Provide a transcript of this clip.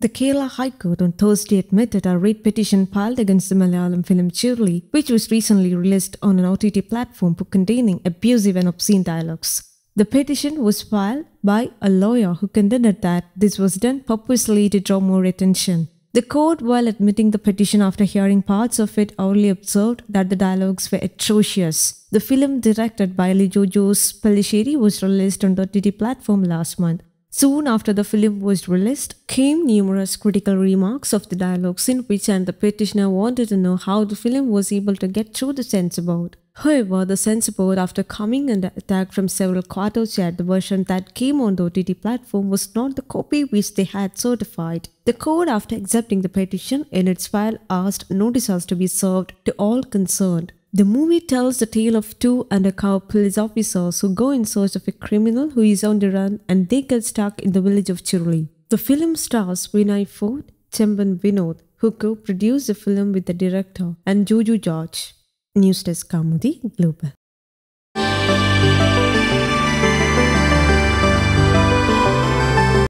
The Kerala High Court on Thursday admitted a writ petition filed against the Malayalam film Churuli, which was recently released on an OTT platform for containing abusive and obscene dialogues. The petition was filed by a lawyer who contended that this was done purposely to draw more attention. The court, while admitting the petition after hearing parts of it, only observed that the dialogues were atrocious. The film, directed by Lijo Jose Pellissery, was released on the OTT platform last month. Soon after the film was released, came numerous critical remarks of the dialogues in which the petitioner wanted to know how the film was able to get through the Censor Board. However, the Censor Board, after coming under attack from several quarters, said the version that came on the OTT platform was not the copy which they had certified. The court, after accepting the petition in its file, asked notices to be served to all concerned. The movie tells the tale of two undercover police officers who go in search of a criminal who is on the run, and they get stuck in the village of Churuli. The film stars Vinay Fort, Chemban Vinod, who co-produced the film with the director, and Joju George. News Desk, Kaumudy Global.